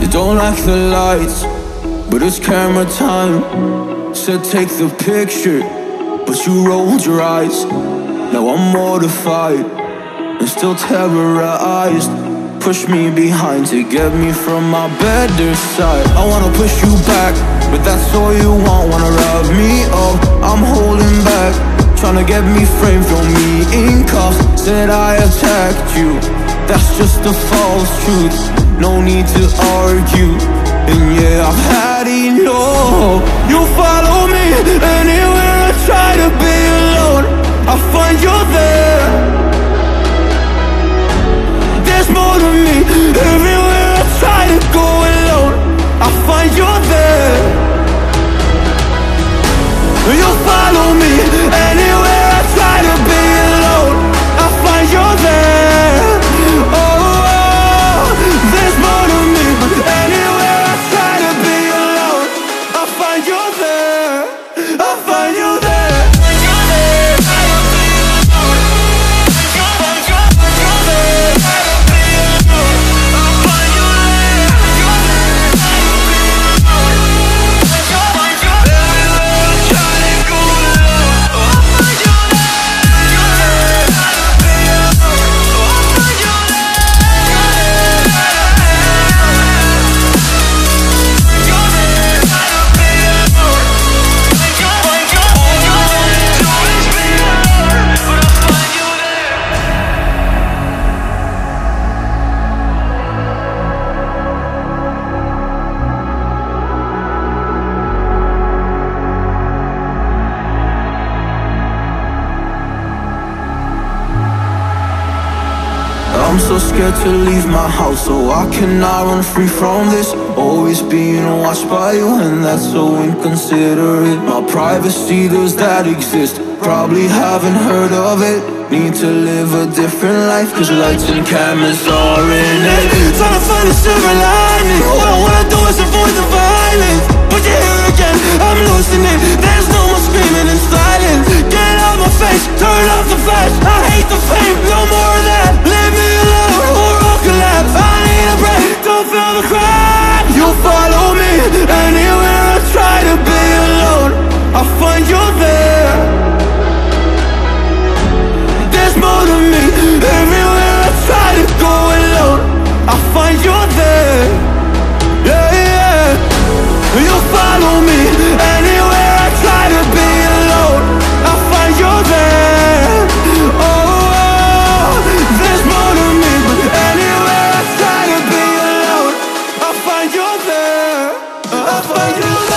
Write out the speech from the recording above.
You don't like the lights, but it's camera time. Said take the picture, but you rolled your eyes. Now I'm mortified and still terrorized. Push me behind to get me from my better side. I wanna push you back, but that's all you want. Wanna rub me up, I'm holding back. Tryna get me framed, throw me in cuffs. Said I attacked you, that's just a false truth. No need to argue, and yeah, I've had enough. You follow me anywhere I try to be alone, I find you're there. There's more to me everywhere I try to go alone, I find you're there. You follow me anywhere I try to be alone, I find you're there. I'm so scared to leave my house, so I cannot run free from this. Always being watched by you, and that's so inconsiderate. My privacy, those that exist, probably haven't heard of it. Need to live a different life, cause lights and cameras are in it. Trying to find a silver lining. All I wanna do is avoid the violence, but you're here again, I'm losing it. There's no more screaming in silence. Get out my face, turn off the flash. I hate the fame, no more of that. Leave me alone or I'll collapse. I need a break, don't feel the crap. You follow me anywhere I try to be alone, I find you there. More to me everywhere I try to go alone, I find you're there. Yeah, yeah. You follow me anywhere I try to be alone, I find you're there. Oh, there's more to me, but anywhere I try to be alone, I find you're there. I find you there.